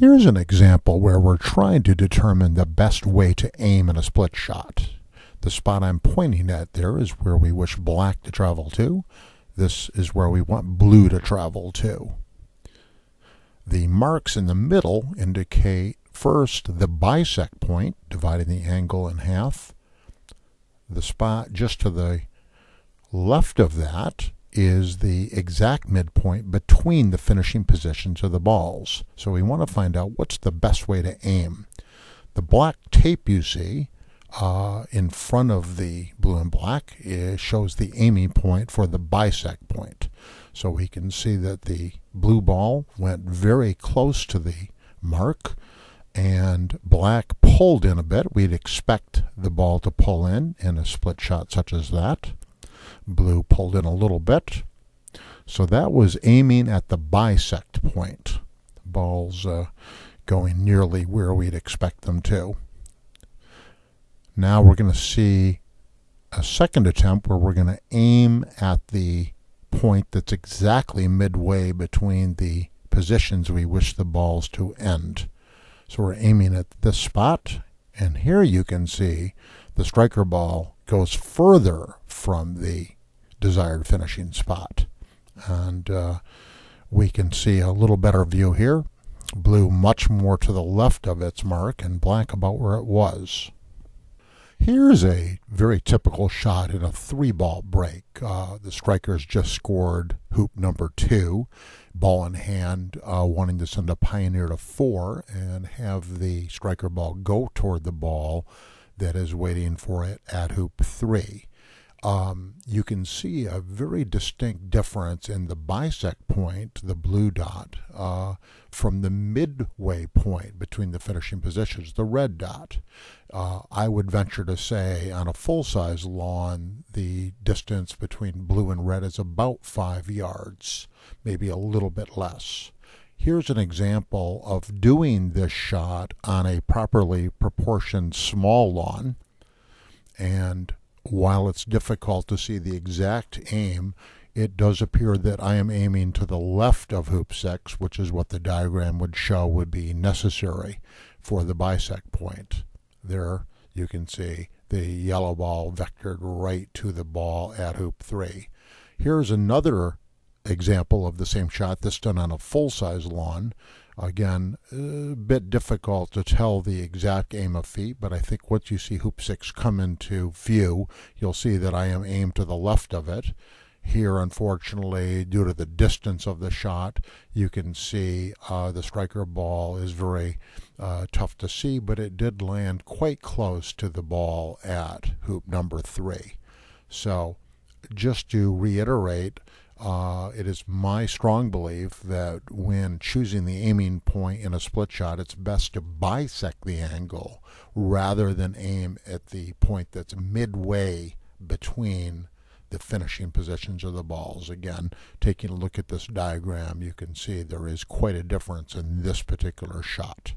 Here's an example where we're trying to determine the best way to aim in a split shot. The spot I'm pointing at there is where we wish black to travel to. This is where we want blue to travel to. The marks in the middle indicate first the bisect point, dividing the angle in half. The spot just to the left of that is the exact midpoint between the finishing positions of the balls. So we want to find out what's the best way to aim. The black tape you see in front of the blue and black shows the aiming point for the bisect point. So we can see that the blue ball went very close to the mark and black pulled in a bit. We'd expect the ball to pull in a split shot such as that. Blue pulled in a little bit. So that was aiming at the bisect point. Balls going nearly where we'd expect them to. Now we're going to see a second attempt where we're going to aim at the point that's exactly midway between the positions we wish the balls to end. So we're aiming at this spot, and here you can see the striker ball goes further from the desired finishing spot. And we can see a little better view here. Blue much more to the left of its mark and black about where it was. Here's a very typical shot in a three-ball break. The strikers just scored hoop number 2, ball in hand, wanting to send a pioneer to 4 and have the striker ball go toward the ball that is waiting for it at hoop 3. You can see a very distinct difference in the bisect point, the blue dot, from the midway point between the finishing positions, the red dot. I would venture to say on a full-size lawn, the distance between blue and red is about 5 yards, maybe a little bit less. Here's an example of doing this shot on a properly proportioned small lawn, and while it's difficult to see the exact aim, it does appear that I am aiming to the left of hoop 6, which is what the diagram would show would be necessary for the bisect point. There you can see the yellow ball vectored right to the ball at hoop 3. Here's another example of the same shot, this done on a full-size lawn. Again, a bit difficult to tell the exact aim of feet, but I think once you see hoop 6 come into view, you'll see that I am aimed to the left of it. Here, unfortunately, due to the distance of the shot, you can see the striker ball is very tough to see, but it did land quite close to the ball at hoop number 3. So, just to reiterate, it is my strong belief that when choosing the aiming point in a split shot, it's best to bisect the angle rather than aim at the point that's midway between the finishing positions of the balls. Again, taking a look at this diagram, you can see there is quite a difference in this particular shot.